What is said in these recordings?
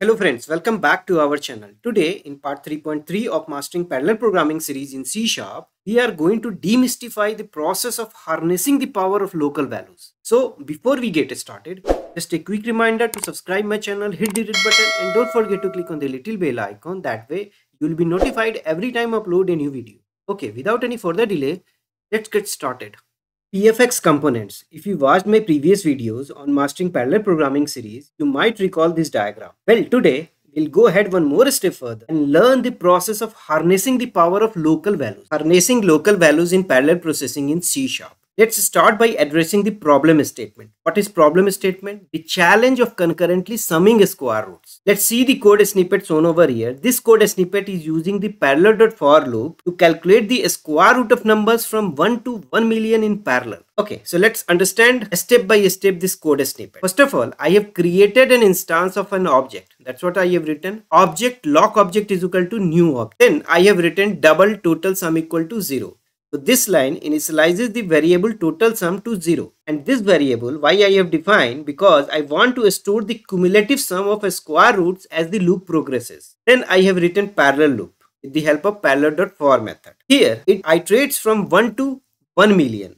Hello friends, welcome back to our channel. Today in part 3.3 of Mastering Parallel Programming series in C#, we are going to demystify the process of harnessing the power of local values. So before we get started, just a quick reminder to subscribe my channel, hit the red button and don't forget to click on the little bell icon. That way you will be notified every time I upload a new video. Okay, without any further delay, let's get started. PFX Components. If you watched my previous videos on Mastering Parallel Programming series, you might recall this diagram. Well, today we'll go ahead one more step further and learn the process of harnessing the power of local values. Harnessing local values in parallel processing in C#. Let's start by addressing the problem statement. What is problem statement? The challenge of concurrently summing square roots. Let's see the code snippet shown over here. This code snippet is using the Parallel.For loop to calculate the square root of numbers from 1 to 1 million in parallel. Okay, so let's understand step by step this code snippet. First of all, I have created an instance of an object. That's what I have written. Object lock object is equal to new object. Then I have written double total sum equal to 0. So this line initializes the variable total sum to 0, and this variable why I have defined because I want to store the cumulative sum of square roots as the loop progresses. Then I have written parallel loop with the help of Parallel.For method. Here it iterates from 1 to 1 million.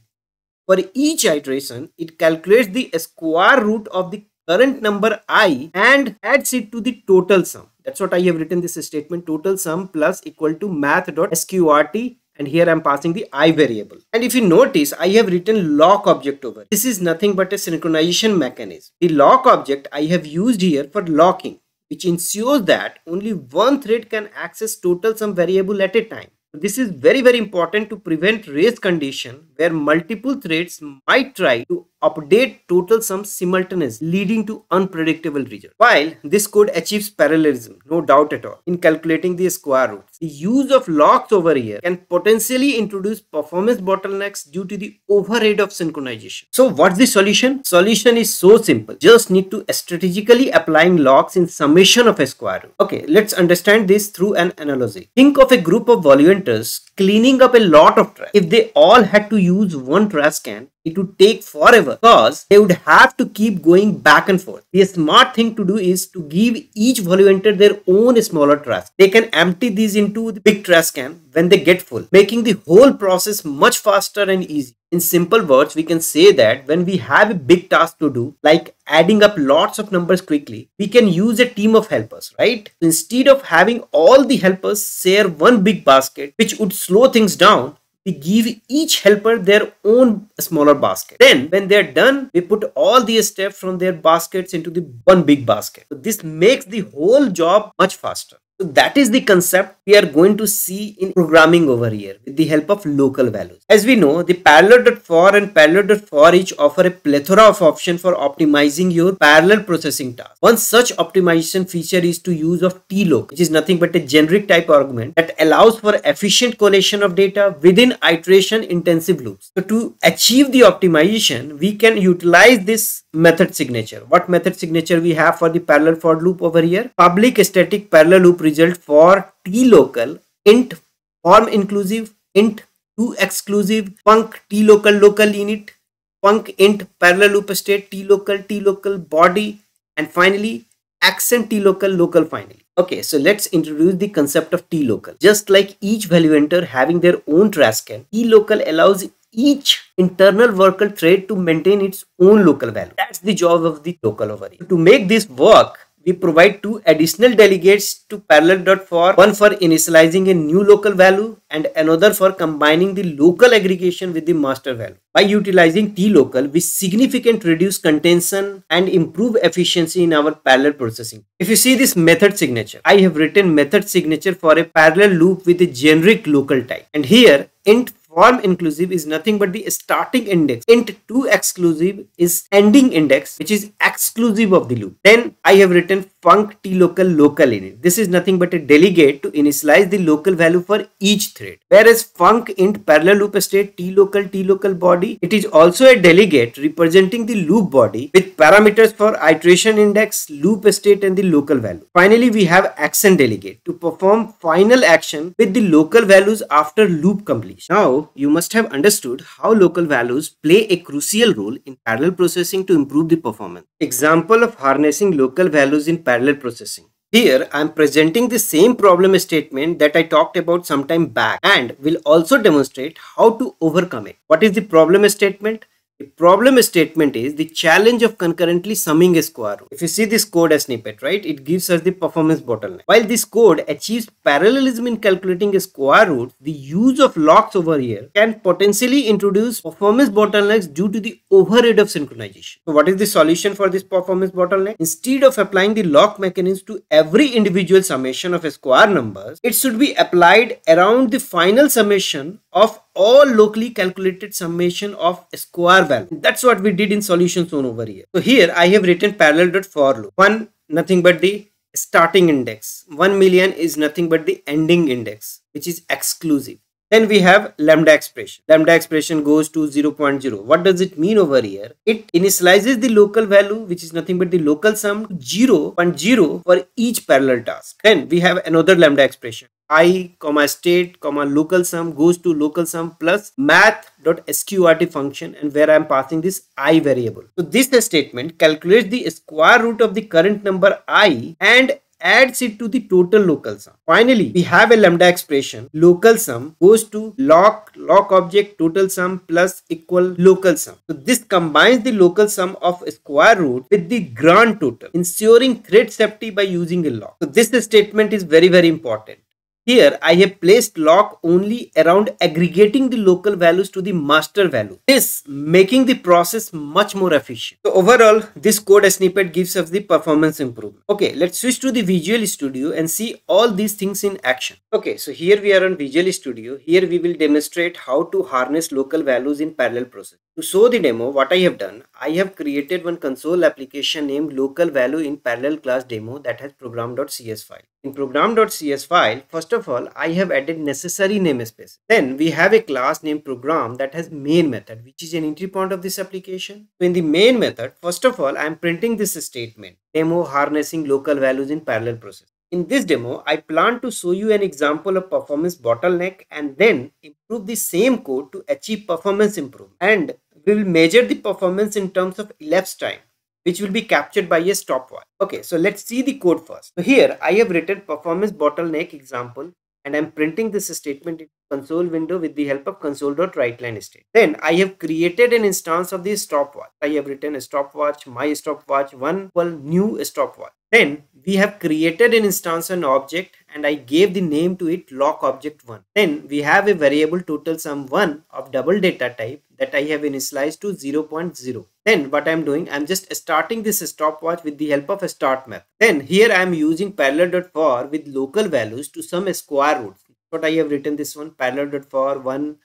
For each iteration, it calculates the square root of the current number I and adds it to the total sum. That's what I have written this statement, total sum plus equal to math.sqrt. And here I am passing the I variable. And if you notice, I have written lock object over. This is nothing but a synchronization mechanism. The lock object I have used here for locking, which ensures that only one thread can access total sum variable at a time. This is very important to prevent race condition where multiple threads might try to update total sum simultaneously, leading to unpredictable results. While this code achieves parallelism, no doubt at all, in calculating the square roots, the use of locks over here can potentially introduce performance bottlenecks due to the overhead of synchronization. So what's the solution? Solution is so simple. Just need to strategically applying locks in summation of a square root. Okay, let's understand this through an analogy. Think of a group of volunters cleaning up a lot of trash. If they all had to use one trash can, it would take forever because they would have to keep going back and forth. The smart thing to do is to give each volunteer their own smaller trash. They can empty these into the big trash can when they get full, making the whole process much faster and easy. In simple words, we can say that when we have a big task to do, like adding up lots of numbers quickly, we can use a team of helpers, right? Instead of having all the helpers share one big basket, which would slow things down, we give each helper their own smaller basket. Then when they are done, we put all the steps from their baskets into the one big basket. So this makes the whole job much faster. So that is the concept we are going to see in programming over here with the help of local values. As we know, the Parallel.For and Parallel.For each offer a plethora of options for optimizing your parallel processing task. One such optimization feature is to use of TLocal, which is nothing but a generic type argument that allows for efficient collation of data within iteration intensive loops. So to achieve the optimization, we can utilize this method signature. What method signature we have for the Parallel.For loop over here? Public static parallel loop result for TLocal int form inclusive, int to exclusive, func TLocal local init, func int parallel loop state TLocal TLocal body, and finally accent TLocal local finally. Okay, so let's introduce the concept of TLocal. Just like each valuator having their own trash can, TLocal allows each internal worker thread to maintain its own local value. That's the job of the local over here. To make this work, we provide two additional delegates to Parallel.For, one for initializing a new local value and another for combining the local aggregation with the master value. By utilizing TLocal, we significantly reduce contention and improve efficiency in our parallel processing. If you see this method signature, I have written method signature for a parallel loop with a generic local type. And here, int form inclusive is nothing but the starting index. Int to exclusive is ending index, which is exclusive of the loop. Then I have written func TLocal local init. This is nothing but a delegate to initialize the local value for each thread. Whereas func int parallel loop state TLocal TLocal body, it is also a delegate representing the loop body with parameters for iteration index, loop state and the local value. Finally, we have action delegate to perform final action with the local values after loop completion. Now now you must have understood how local values play a crucial role in parallel processing to improve the performance. Example of harnessing local values in parallel processing. Here I am presenting the same problem statement that I talked about some time back and will also demonstrate how to overcome it. What is the problem statement? The problem statement is the challenge of concurrently summing a square root. If you see this code as snippet, right, it gives us the performance bottleneck. While this code achieves parallelism in calculating a square root, the use of locks over here can potentially introduce performance bottlenecks due to the overhead of synchronization. So what is the solution for this performance bottleneck? Instead of applying the lock mechanism to every individual summation of a square numbers, it should be applied around the final summation of all locally calculated summation of a square value. That's what we did in solution shown over here. So here I have written parallel.for loop. 1 nothing but the starting index. 1 million is nothing but the ending index, which is exclusive. Then we have lambda expression. Lambda expression goes to 0.0. What does it mean over here? It initializes the local value, which is nothing but the local sum, to 0.0 for each parallel task. Then we have another lambda expression. I, state, local sum goes to local sum plus math.sqrt function, and where I am passing this I variable. So this statement calculates the square root of the current number I and adds it to the total local sum. Finally, we have a lambda expression. Local sum goes to log object total sum plus equal local sum. So this combines the local sum of square root with the grand total, ensuring thread safety by using a log. So this statement is very, very important. Here I have placed lock only around aggregating the local values to the master value, this making the process much more efficient. So overall, this code snippet gives us the performance improvement. Okay, let's switch to the Visual Studio and see all these things in action. Okay, so here we are on Visual Studio. Here we will demonstrate how to harness local values in parallel process. To show the demo, what I have done, I have created one console application named local value in parallel class demo that has program.cs file. In program.cs file, first of all, I have added necessary namespace. Then we have a class named program that has main method, which is an entry point of this application. So in the main method, first of all, I am printing this statement, demo harnessing local values in parallel process. In this demo, I plan to show you an example of performance bottleneck and then improve the same code to achieve performance improvement. And we will measure the performance in terms of elapsed time, which will be captured by a stopwatch. Okay, so let's see the code first. So here I have written performance bottleneck example and I am printing this statement in console window with the help of console.writeLine state. Then I have created an instance of the stopwatch. I have written a stopwatch, my stopwatch 1 equal new stopwatch. Then we have created an instance on object and I gave the name to it lock object 1. Then we have a variable total sum 1 of double data type that I have initialized to 0.0. Then what I am doing, I am just starting this stopwatch with the help of a start method. Then here I am using parallel.for with local values to sum a square root. But I have written this one, parallel.for 1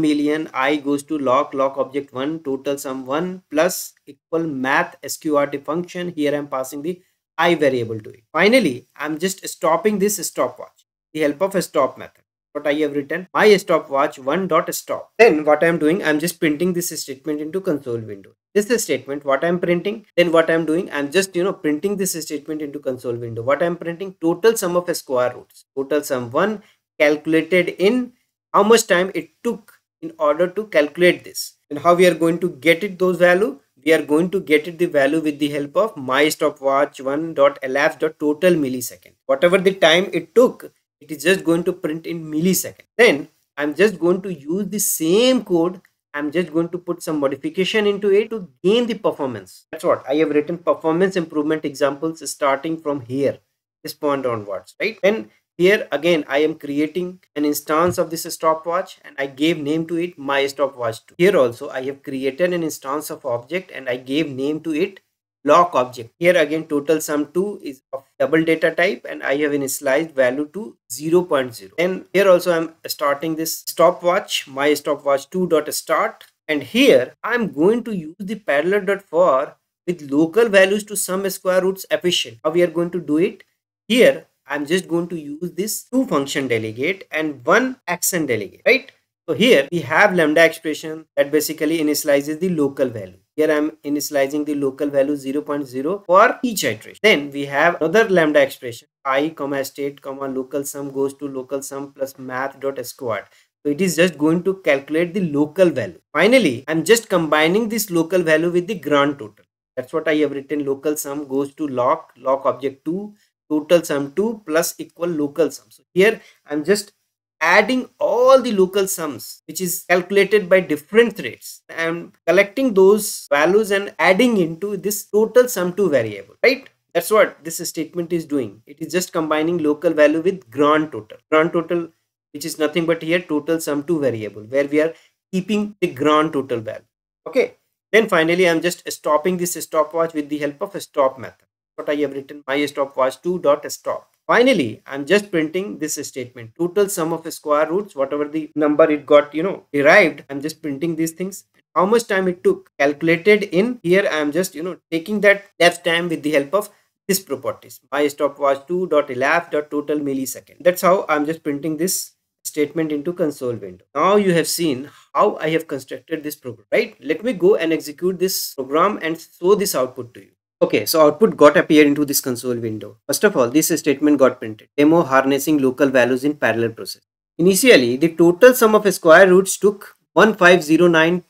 million I goes to log object 1 total sum 1 plus equal math sqrt function. Here I am passing the I variable to it. Finally, I am just stopping this stopwatch the help of a stop method. What I have written, my stopwatch 1 dot stop. Then what I am doing, I am just printing this statement into console window. This is statement what I am printing. Then what I am doing, I am just printing this statement into console window. What I am printing, total sum of square roots. Total sum 1 calculated in how much time it took in order to calculate this. And how we are going to get it those value? We are going to get it the value with the help of my stopwatch 1 dot elapsed dot total millisecond. Whatever the time it took, it is just going to print in millisecond. Then I am just going to use the same code. I am just going to put some modification into it to gain the performance. That's what I have written, performance improvement examples starting from here, this point onwards, right? Then here again I am creating an instance of this stopwatch and I gave name to it my stopwatch 2. Here also I have created an instance of object and I gave name to it log object. Here again total sum 2 is of double data type and I have initialized value to 0.0. And here also I am starting this stopwatch, my stopwatch 2 dot start, and here I am going to use the parallel.for with local values to sum square roots efficient. How we are going to do it? Here I am just going to use this 2 function delegate and 1 action delegate, right? So here we have lambda expression that basically initializes the local value. Here I am initializing the local value 0.0 for each iteration. Then we have another lambda expression I, state, local sum goes to local sum plus math.sqrt. So it is just going to calculate the local value. Finally, I'm just combining this local value with the grand total. That's what I have written. Local sum goes to lock object 2, total sum 2 plus equal local sum. So here I'm just adding all the local sums which is calculated by different threads. I'm collecting those values and adding into this total sum 2 variable, right? That's what this statement is doing. It is just combining local value with grand total. Grand total, which is nothing but here total sum 2 variable where we are keeping the grand total value. Okay. Then finally, I'm just stopping this stopwatch with the help of a stop method. What I have written, my stopwatch 2.stop. Finally, I'm just printing this statement, total sum of square roots, whatever the number it got, derived. I'm just printing these things. How much time it took calculated in here. I'm just, taking that left time with the help of this properties, my stopwatch 2.elapsed.total millisecond. That's how I'm just printing this statement into console window. Now you have seen how I have constructed this program, right? Let me go and execute this program and show this output to you. Okay, so output got appeared into this console window. First of all, this statement got printed. Demo harnessing local values in parallel process. Initially, the total sum of square roots took 1509.3215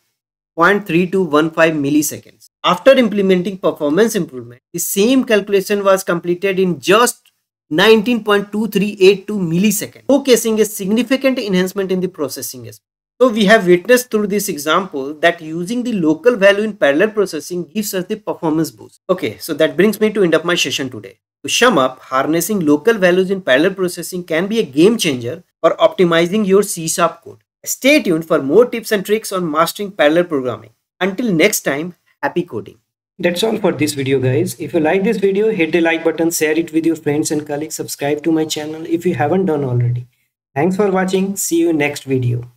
milliseconds. After implementing performance improvement, the same calculation was completed in just 19.2382 milliseconds, showcasing a significant enhancement in the processing aspect. So we have witnessed through this example that using the local value in parallel processing gives us the performance boost. Okay, so that brings me to end of my session today. To sum up, harnessing local values in parallel processing can be a game changer for optimizing your C# code. Stay tuned for more tips and tricks on mastering parallel programming. Until next time, happy coding. That's all for this video, guys. If you like this video, hit the like button, share it with your friends and colleagues, subscribe to my channel if you haven't done already. Thanks for watching. See you next video.